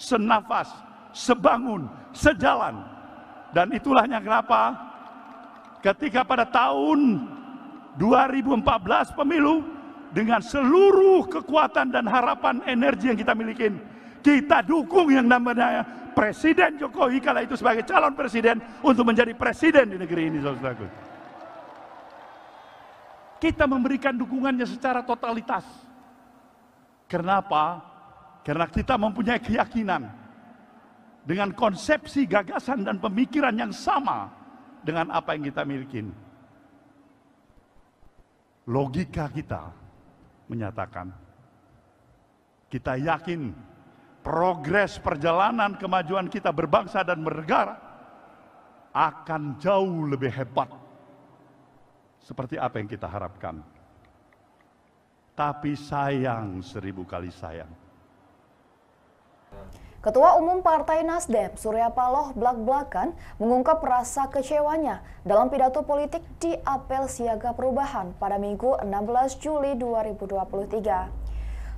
senafas, sebangun, sejalan. Dan itulah yang kenapa ketika pada tahun 2014 pemilu, dengan seluruh kekuatan dan harapan energi yang kita miliki, kita dukung yang namanya Presiden Jokowi kala itu sebagai calon presiden untuk menjadi presiden di negeri ini, saudaraku. Kita memberikan dukungannya secara totalitas. Kenapa? Karena kita mempunyai keyakinan dengan konsepsi, gagasan, dan pemikiran yang sama dengan apa yang kita miliki. Logika kita menyatakan, kita yakin progres perjalanan kemajuan kita berbangsa dan bernegara akan jauh lebih hebat seperti apa yang kita harapkan. Tapi sayang, seribu kali sayang. Ketua Umum Partai Nasdem, Surya Paloh, blak-blakan mengungkap rasa kecewanya dalam pidato politik di Apel Siaga Perubahan pada Minggu 16 Juli 2023.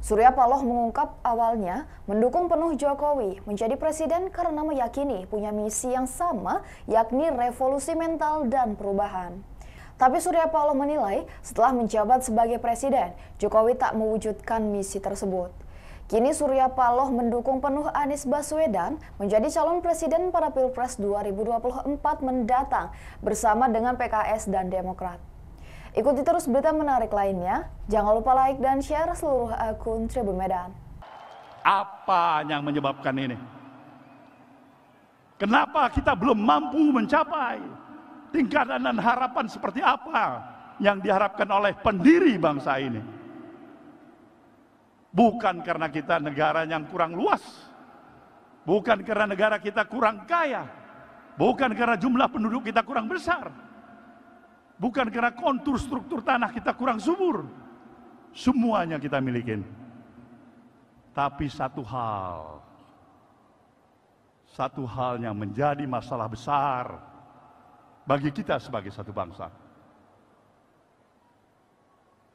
Surya Paloh mengungkap awalnya mendukung penuh Jokowi menjadi presiden karena meyakini punya misi yang sama, yakni revolusi mental dan perubahan. Tapi Surya Paloh menilai setelah menjabat sebagai presiden, Jokowi tak mewujudkan misi tersebut. Kini Surya Paloh mendukung penuh Anies Baswedan menjadi calon presiden pada Pilpres 2024 mendatang bersama dengan PKS dan Demokrat. Ikuti terus berita menarik lainnya. Jangan lupa like dan share seluruh akun Tribun Medan. Apa yang menyebabkan ini? Kenapa kita belum mampu mencapai tingkatan dan harapan seperti apa yang diharapkan oleh pendiri bangsa ini? Bukan karena kita negara yang kurang luas. Bukan karena negara kita kurang kaya. Bukan karena jumlah penduduk kita kurang besar. Bukan karena kontur struktur tanah kita kurang subur. Semuanya kita milikin. Tapi satu hal yang menjadi masalah besar bagi kita sebagai satu bangsa.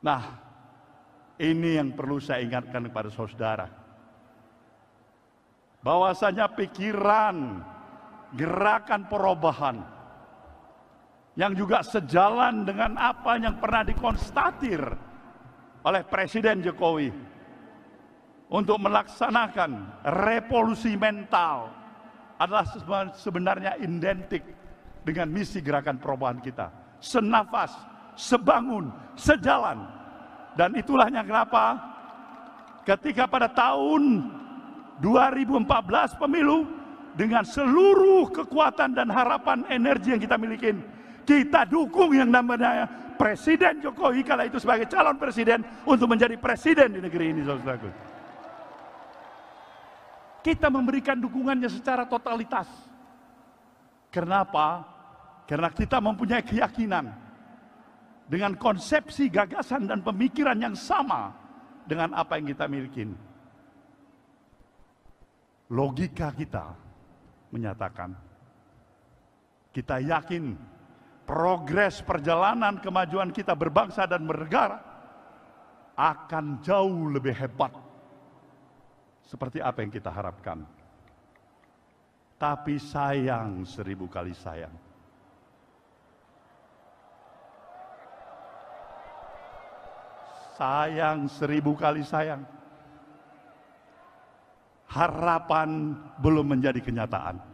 Nah, ini yang perlu saya ingatkan kepada saudara. Bahwasanya pikiran, gerakan perubahan yang juga sejalan dengan apa yang pernah dikonstatir oleh Presiden Jokowi untuk melaksanakan revolusi mental adalah sebenarnya identik dengan misi gerakan perubahan kita. Senafas, sebangun, sejalan. Dan itulah yang kenapa ketika pada tahun 2014 pemilu, dengan seluruh kekuatan dan harapan energi yang kita miliki, kita dukung yang namanya Presiden Jokowi kala itu sebagai calon presiden untuk menjadi presiden di negeri ini, saudaraku. Kita memberikan dukungannya secara totalitas. Kenapa? Karena kita mempunyai keyakinan dengan konsepsi, gagasan, dan pemikiran yang sama dengan apa yang kita miliki. Logika kita menyatakan, kita yakin progres perjalanan kemajuan kita berbangsa dan bernegara akan jauh lebih hebat seperti apa yang kita harapkan. Tapi sayang, seribu kali sayang. Sayang, seribu kali sayang. Harapan belum menjadi kenyataan.